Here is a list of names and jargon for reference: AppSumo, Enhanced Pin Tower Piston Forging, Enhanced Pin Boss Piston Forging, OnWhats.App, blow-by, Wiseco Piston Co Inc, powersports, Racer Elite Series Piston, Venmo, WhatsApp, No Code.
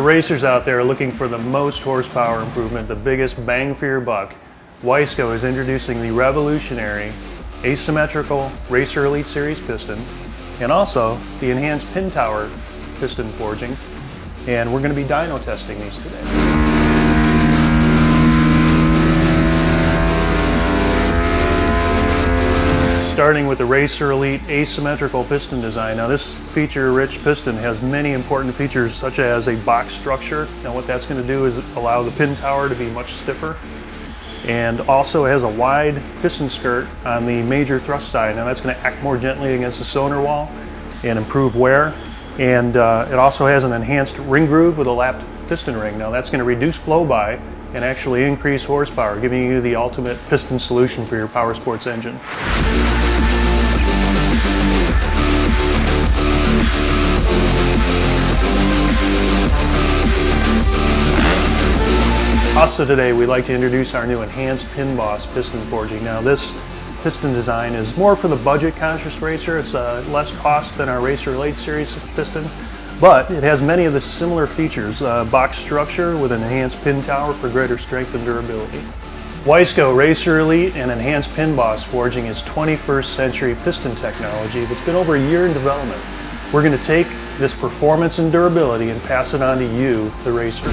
For racers out there looking for the most horsepower improvement, the biggest bang for your buck, Wiseco is introducing the revolutionary asymmetrical Racer Elite Series piston and also the Enhanced Pin Tower Piston Forging, and we're going to be dyno testing these today. Starting with the Racer Elite asymmetrical piston design. Now this feature-rich piston has many important features such as a box structure. Now what that's going to do is allow the pin tower to be much stiffer, and also has a wide piston skirt on the major thrust side. Now that's going to act more gently against the cylinder wall and improve wear. And it also has an enhanced ring groove with a lapped piston ring. Now that's going to reduce blow-by and actually increase horsepower, giving you the ultimate piston solution for your power sports engine. Also today, we'd like to introduce our new Enhanced Pin Boss Piston Forging. Now this piston design is more for the budget conscious racer. It's less cost than our Racer Elite Series piston, but it has many of the similar features. Box structure with an enhanced pin tower for greater strength and durability. Wiseco Racer Elite and Enhanced Pin Boss Forging is 21st century piston technology that's been over a year in development. We're going to take this performance and durability and pass it on to you, the racer.